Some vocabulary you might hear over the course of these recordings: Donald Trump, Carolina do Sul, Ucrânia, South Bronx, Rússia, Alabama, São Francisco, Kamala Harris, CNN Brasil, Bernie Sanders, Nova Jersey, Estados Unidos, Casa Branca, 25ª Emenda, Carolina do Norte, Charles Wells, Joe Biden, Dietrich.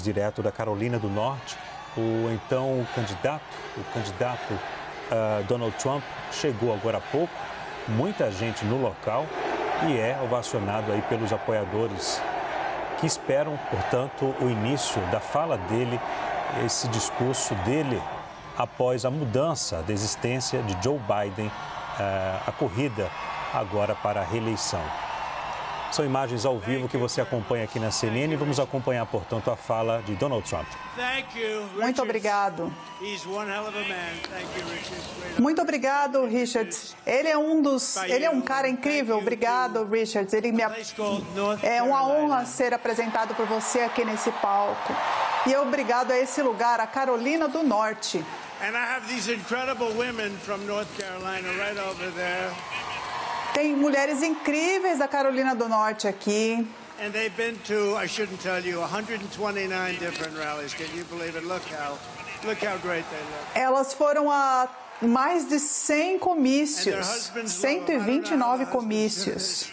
Sanders, direto da Carolina do Norte, o então candidato Donald Trump chegou agora há pouco, muita gente no local e é ovacionado aí pelos apoiadores que esperam, portanto, o início da fala dele, esse discurso dele após a mudança da existência de Joe Biden, a corrida agora para a reeleição. São imagens ao vivo que você acompanha aqui na CNN e vamos acompanhar, portanto, a fala de Donald Trump. Muito obrigado. Muito obrigado, Richard. Ele é um cara incrível. Obrigado, Richard. É uma honra ser apresentado por você aqui nesse palco. E obrigado a esse lugar, a Carolina do Norte. Tem mulheres incríveis da Carolina do Norte aqui. Elas foram a mais de 100 comícios, 129 comícios.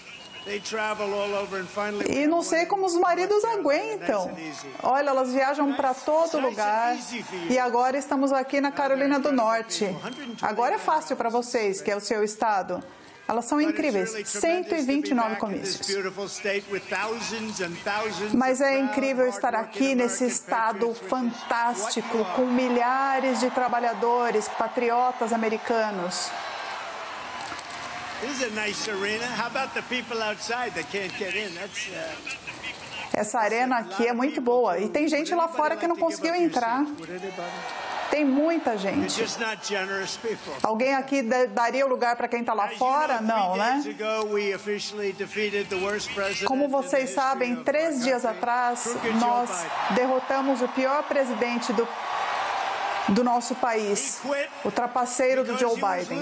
E não sei como os maridos aguentam. Olha, elas viajam para todo lugar. E agora estamos aqui na Carolina do Norte. Agora é fácil para vocês, que é o seu estado. Elas são incríveis, 129 comícios. Mas é incrível estar aqui nesse estado fantástico, com milhares de trabalhadores, patriotas americanos. Essa arena aqui é muito boa e tem gente lá fora que não conseguiu entrar. Tem muita gente. Alguém aqui daria o lugar para quem está lá fora? Não, né? Como vocês sabem, 3 dias atrás, nós derrotamos o pior presidente do nosso país, o trapaceiro do Joe Biden.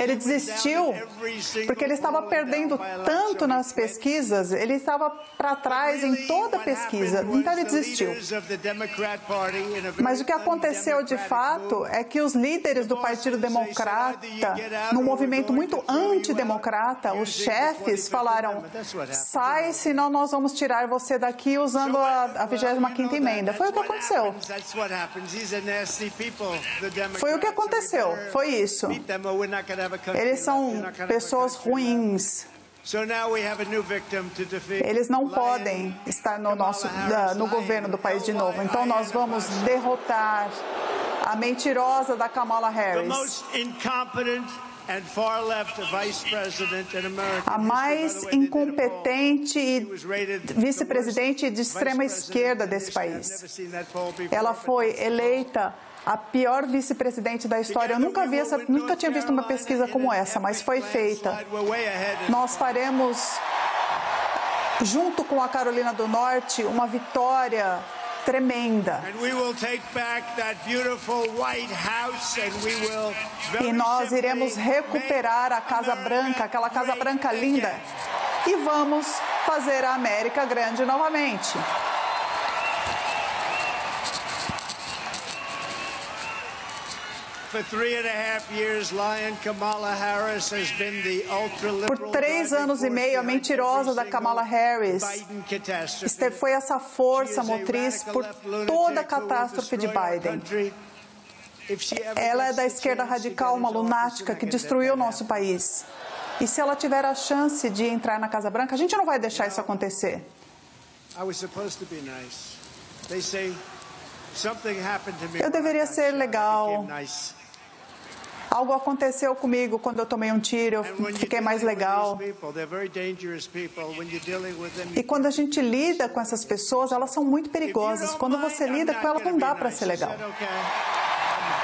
Ele desistiu porque ele estava perdendo tanto nas pesquisas, ele estava para trás em toda a pesquisa, então ele desistiu. Mas o que aconteceu de fato é que os líderes do Partido Democrata, num movimento muito antidemocrata, os chefes falaram: sai, senão nós vamos tirar você daqui usando a 25ª Emenda. Foi o que aconteceu. Foi o que aconteceu, foi isso. Eles são pessoas ruins. Eles não podem estar no governo do país de novo. Então nós vamos derrotar a mentirosa da Kamala Harris, a mais incompetente vice-presidente de extrema esquerda desse país. Ela foi eleita a pior vice-presidente da história. Eu nunca tinha visto uma pesquisa como essa, mas foi feita. Nós faremos, junto com a Carolina do Norte, uma vitória tremenda. E nós iremos recuperar a Casa Branca, aquela Casa Branca linda, e vamos fazer a América grande novamente. Por 3 anos e meio, a mentirosa da Kamala Harris foi essa força motriz por toda a catástrofe de Biden. Ela é da esquerda radical, uma lunática que destruiu o nosso país. E se ela tiver a chance de entrar na Casa Branca, a gente não vai deixar isso acontecer. Eu deveria ser legal. Algo aconteceu comigo quando eu tomei um tiro, eu fiquei mais legal. E quando a gente lida com essas pessoas, elas são muito perigosas. Quando você lida com elas, não dá para ser legal.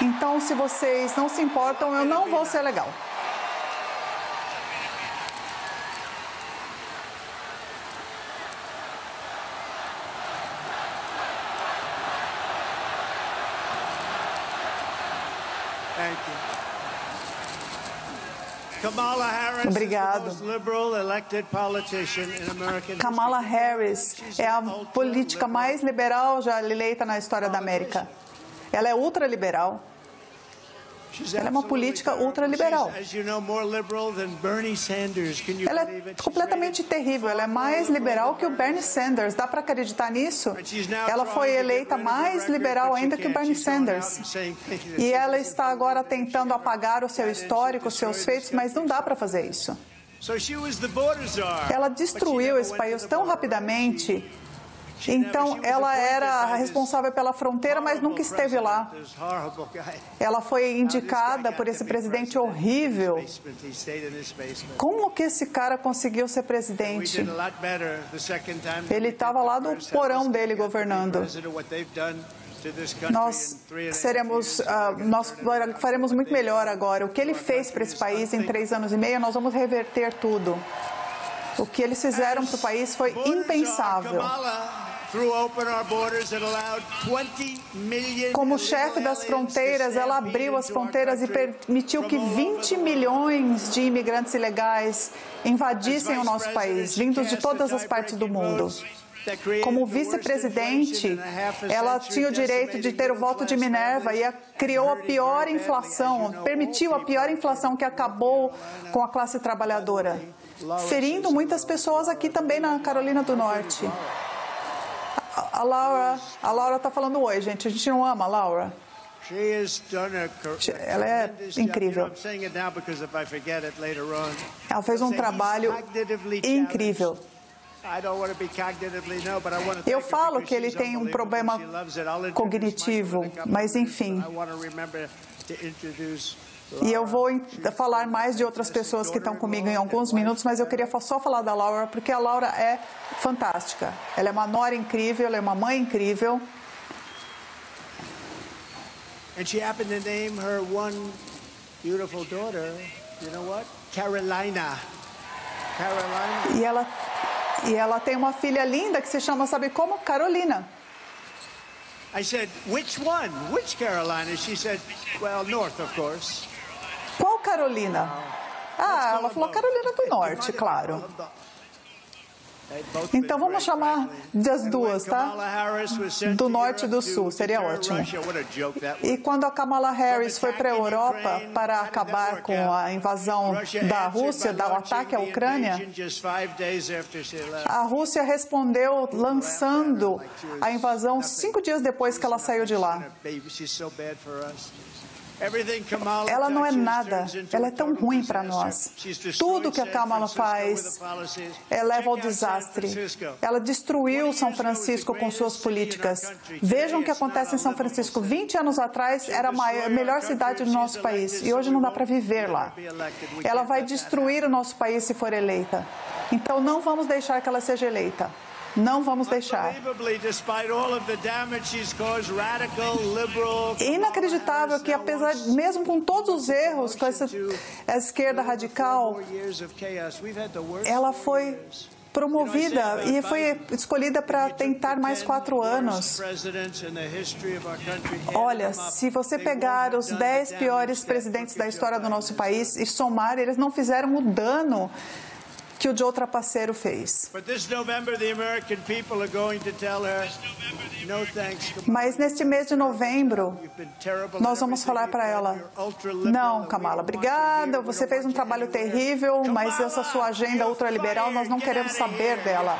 Então, se vocês não se importam, eu não vou ser legal. Obrigado. Kamala Harris é a política mais liberal já eleita na história da América. Ela é ultraliberal. Ela é uma política ultraliberal. Ela é completamente terrível, ela é mais liberal que o Bernie Sanders. Dá para acreditar nisso? Ela foi eleita mais liberal ainda que o Bernie Sanders. E ela está agora tentando apagar o seu histórico, os seus feitos, mas não dá para fazer isso. Ela destruiu esse país tão rapidamente. Então, ela era responsável pela fronteira, mas nunca esteve lá. Ela foi indicada por esse presidente horrível. Como que esse cara conseguiu ser presidente? Ele estava lá no porão dele governando. Nós faremos muito melhor agora. O que ele fez para esse país em 3 anos e meio, nós vamos reverter tudo. O que eles fizeram para o país foi impensável. Como chefe das fronteiras, ela abriu as fronteiras e permitiu que 20 milhões de imigrantes ilegais invadissem o nosso país, vindos de todas as partes do mundo. Como vice-presidente, ela tinha o direito de ter o voto de Minerva e criou a pior inflação, permitiu a pior inflação que acabou com a classe trabalhadora, ferindo muitas pessoas aqui também na Carolina do Norte. A Laura está falando oi, gente. A gente não ama a Laura. Ela é incrível. Ela fez um trabalho incrível. Eu falo que ele tem um problema cognitivo, mas enfim. E eu vou falar mais de outras pessoas que estão comigo em alguns minutos, mas eu queria só falar da Laura, porque a Laura é fantástica. Ela é uma nora incrível, ela é uma mãe incrível. E ela tem uma filha linda que se chama, sabe como? Carolina. I said, which one? Which Carolina? She said, well, north, of course. Qual Carolina? Ah, ela falou Carolina do Norte, claro. Então vamos chamar das duas, tá? Do norte e do sul, seria ótimo. E quando a Kamala Harris foi para a Europa para acabar com a invasão da Rússia, o ataque à Ucrânia, a Rússia respondeu lançando a invasão 5 dias depois que ela saiu de lá. Ela não é nada, ela é tão ruim para nós. Tudo que a Kamala faz leva ao desastre. Ela destruiu São Francisco com suas políticas. Vejam o que acontece em São Francisco. 20 anos atrás era a melhor cidade do nosso país e hoje não dá para viver lá. Ela vai destruir o nosso país se for eleita. Então não vamos deixar que ela seja eleita. Não vamos deixar. Inacreditável que, apesar, mesmo com todos os erros com essa esquerda radical, ela foi promovida e foi escolhida para tentar mais 4 anos. Olha, se você pegar os 10 piores presidentes da história do nosso país e somar, eles não fizeram o dano que o Joe Trapaceiro fez. Mas neste mês de novembro, nós vamos falar para ela, não, Kamala, obrigada, você fez um trabalho terrível, mas essa sua agenda ultraliberal, nós não queremos saber dela.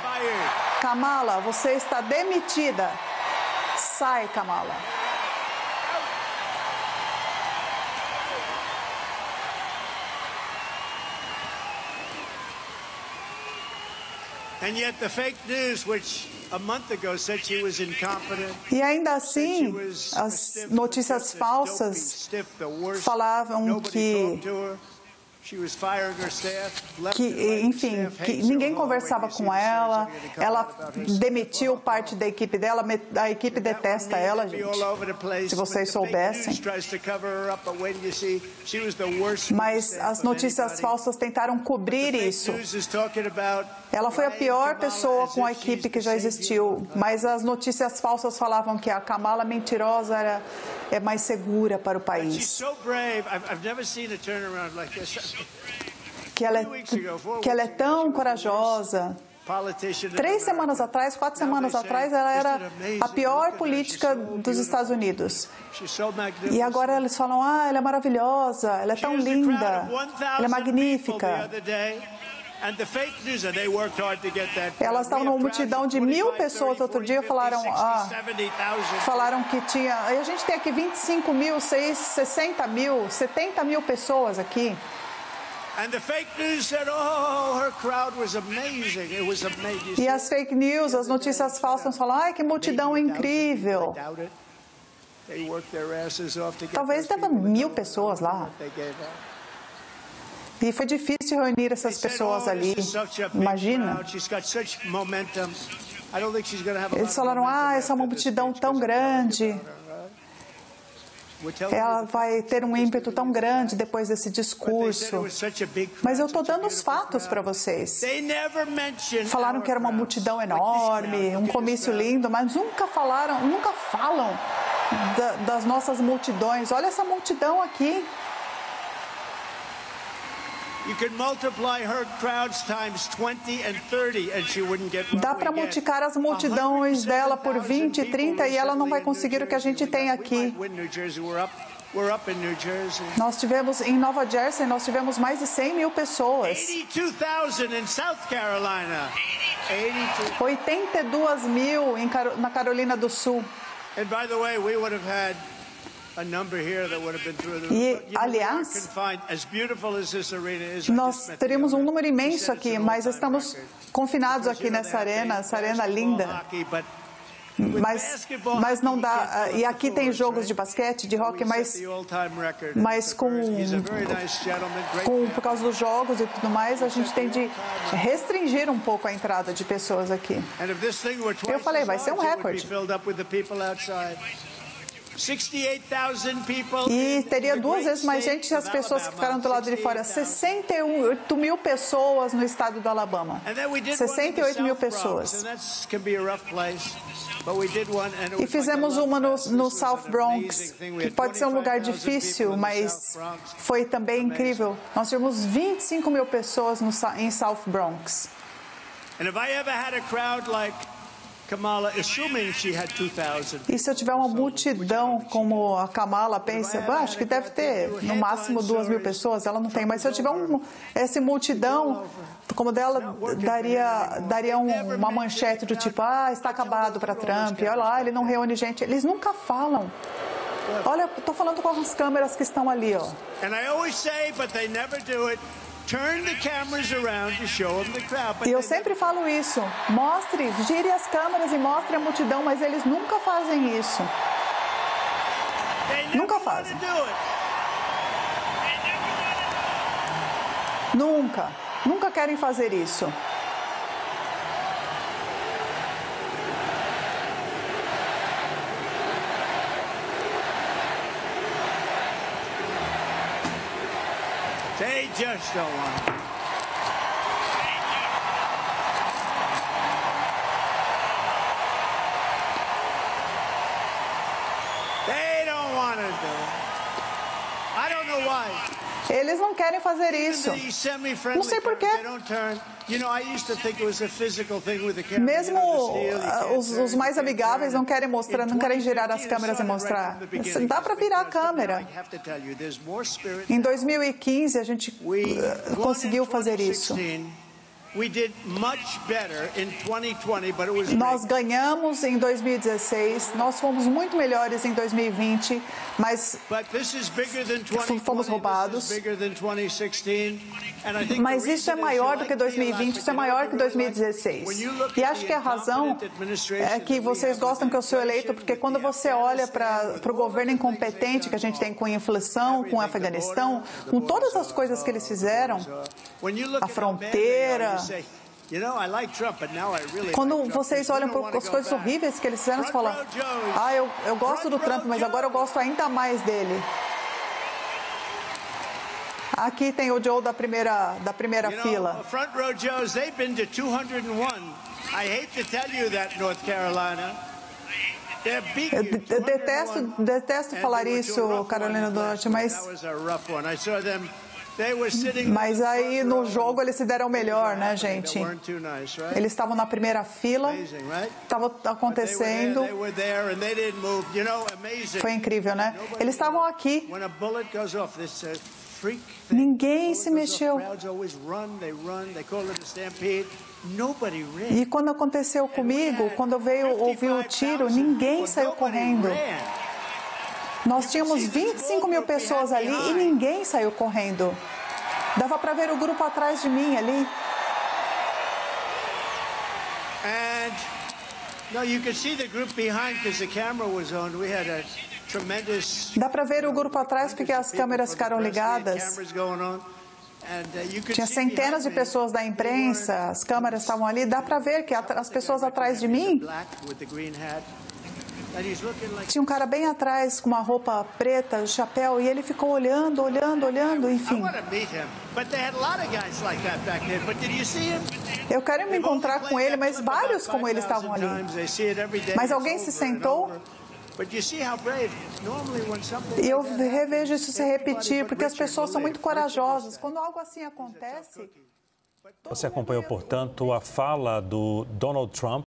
Kamala, você está demitida. Sai, Kamala. E ainda assim, as notícias falsas falavam que ninguém conversava com ela, ela demitiu parte da equipe dela, a equipe detesta ela, gente, se vocês soubessem. Mas as notícias falsas tentaram cobrir isso. Ela foi a pior pessoa com a equipe que já existiu, mas as notícias falsas falavam que a Kamala mentirosa é mais segura para o país. Que ela é tão corajosa. 4 semanas atrás, ela era a pior política dos Estados Unidos. E agora eles falam, ah, ela é maravilhosa, ela é tão linda, ela é magnífica. Elas estavam numa multidão de 1.000 pessoas outro dia, falaram que tinha... E a gente tem aqui 25.000, 60.000, 70.000 pessoas aqui. E as fake news, as notícias falsas falam, ai, que multidão incrível. Talvez deva 1.000 pessoas lá. E foi difícil reunir essas pessoas ali, imagina. Eles falaram, ah, essa multidão tão grande, ela vai ter um ímpeto tão grande depois desse discurso. Mas eu estou dando os fatos para vocês. Falaram que era uma multidão enorme, um comício lindo, mas nunca falam das nossas multidões. Olha essa multidão aqui. Dá para multiplicar as multidões dela por 20, 30 e ela não vai conseguir o que a gente tem aqui. Nós tivemos em Nova Jersey, nós tivemos mais de 100.000 pessoas. 82.000 na Carolina do Sul. E, by the way, we would have had e, aliás, nós teríamos um número imenso aqui, mas estamos confinados aqui nessa arena, essa arena linda. Mas não dá. E aqui tem jogos de basquete, de hóquei, mas por causa dos jogos e tudo mais, a gente tem de restringir um pouco a entrada de pessoas aqui. Eu falei, vai ser um recorde. E teria 2 vezes mais gente se as pessoas que ficaram do lado de fora. 68.000 pessoas no estado do Alabama. 68.000 pessoas. E fizemos uma no South Bronx, que pode ser um lugar difícil, mas foi também incrível. Nós tivemos 25.000 pessoas em South Bronx. E se eu tiver uma multidão como a Kamala pensa, acho que deve ter no máximo 2.000 pessoas, ela não tem, mas se eu tiver essa multidão como dela, daria uma manchete do tipo, ah, está acabado para Trump, olha lá, ele não reúne gente, eles nunca falam. Olha, estou falando com as câmeras que estão ali, ó. E eu sempre falo isso, gire as câmeras e mostre a multidão, mas eles nunca fazem isso. Nunca fazem. Nunca querem fazer isso. Eles não querem fazer isso. Não sei porquê. Mesmo os mais amigáveis não querem girar as câmeras e mostrar. Dá para virar a câmera. Em 2015, a gente conseguiu fazer isso. Nós ganhamos em 2016, nós fomos muito melhores em 2020, mas fomos roubados. Mas isso é maior do que 2020, isso é maior que 2016. E acho que a razão é que vocês gostam que eu sou eleito, porque quando você olha para o governo incompetente que a gente tem com a inflação, com o Afeganistão, com todas as coisas que eles fizeram, a fronteira... Quando vocês olham para as coisas horríveis que eles fizeram, você fala, ah, eu gosto do Trump, mas agora eu gosto ainda mais dele. Aqui tem o Joe da primeira fila. Eu detesto falar isso, Carolina do Norte, mas... Mas aí no jogo eles se deram melhor, né, gente? Eles estavam na primeira fila, estava acontecendo. Foi incrível, né? Eles estavam aqui. Ninguém se mexeu. E quando aconteceu comigo, quando veio ouvir o tiro, ninguém saiu correndo. Nós tínhamos 25 mil pessoas ali e ninguém saiu correndo. Dava para ver o grupo atrás de mim ali. Dá para ver o grupo atrás porque as câmeras ficaram ligadas. Tinha centenas de pessoas da imprensa, as câmeras estavam ali. Dá para ver que as pessoas atrás de mim... Tinha um cara bem atrás com uma roupa preta, um chapéu, e ele ficou olhando, olhando, olhando, enfim. Eu quero me encontrar com ele, mas vários como ele estavam ali. Mas alguém se sentou. E eu revejo isso se repetir, porque as pessoas são muito corajosas. Quando algo assim acontece... Você acompanhou, portanto, a fala do Donald Trump.